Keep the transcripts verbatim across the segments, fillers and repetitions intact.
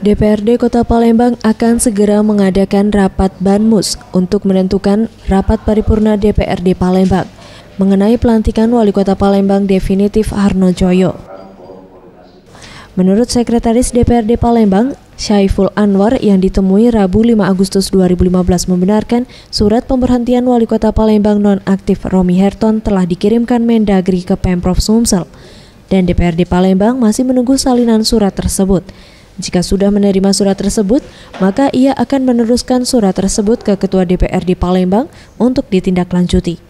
D P R D Kota Palembang akan segera mengadakan rapat BANMUS untuk menentukan rapat paripurna D P R D Palembang mengenai pelantikan Wali Kota Palembang definitif Harnojoyo. Menurut Sekretaris D P R D Palembang, Syaiful Anwar yang ditemui Rabu lima Agustus dua ribu lima belas membenarkan surat pemberhentian Wali Kota Palembang nonaktif Romi Herton telah dikirimkan Mendagri ke Pemprov Sumsel dan D P R D Palembang masih menunggu salinan surat tersebut. Jika sudah menerima surat tersebut, maka ia akan meneruskan surat tersebut ke Ketua D P R D Palembang untuk ditindaklanjuti.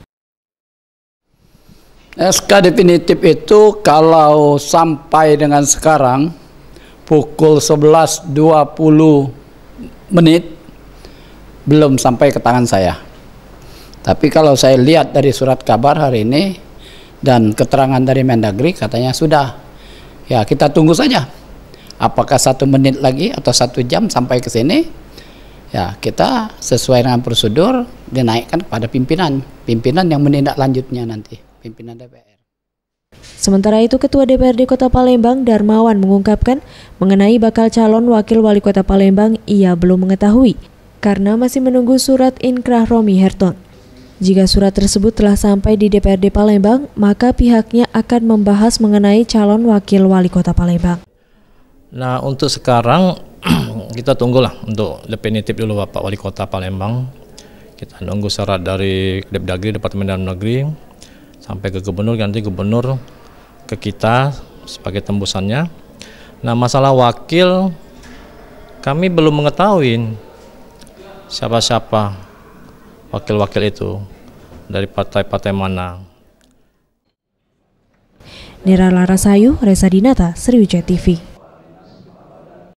S K definitif itu kalau sampai dengan sekarang pukul sebelas lewat dua puluh menit belum sampai ke tangan saya. Tapi kalau saya lihat dari surat kabar hari ini dan keterangan dari Mendagri katanya sudah. Ya, kita tunggu saja. Apakah satu menit lagi atau satu jam sampai ke sini? Ya, kita sesuai dengan prosedur dinaikkan kepada pimpinan, pimpinan yang menindak lanjutnya nanti, pimpinan D P R. Sementara itu, Ketua D P R D Kota Palembang Darmawan mengungkapkan mengenai bakal calon wakil wali kota Palembang ia belum mengetahui karena masih menunggu surat inkrah Romi Herton. Jika surat tersebut telah sampai di D P R D Palembang, maka pihaknya akan membahas mengenai calon wakil wali kota Palembang. Nah, untuk sekarang kita tunggulah untuk definitif dulu Bapak Wali Kota Palembang. Kita nunggu syarat dari Kepdagri, Departemen Dalam Negeri, sampai ke Gubernur, nanti Gubernur ke kita sebagai tembusannya. Nah, masalah wakil, kami belum mengetahui siapa-siapa wakil-wakil itu, dari partai-partai mana. Nera Larasayu, Reza Dinata, Sriwijaya T V.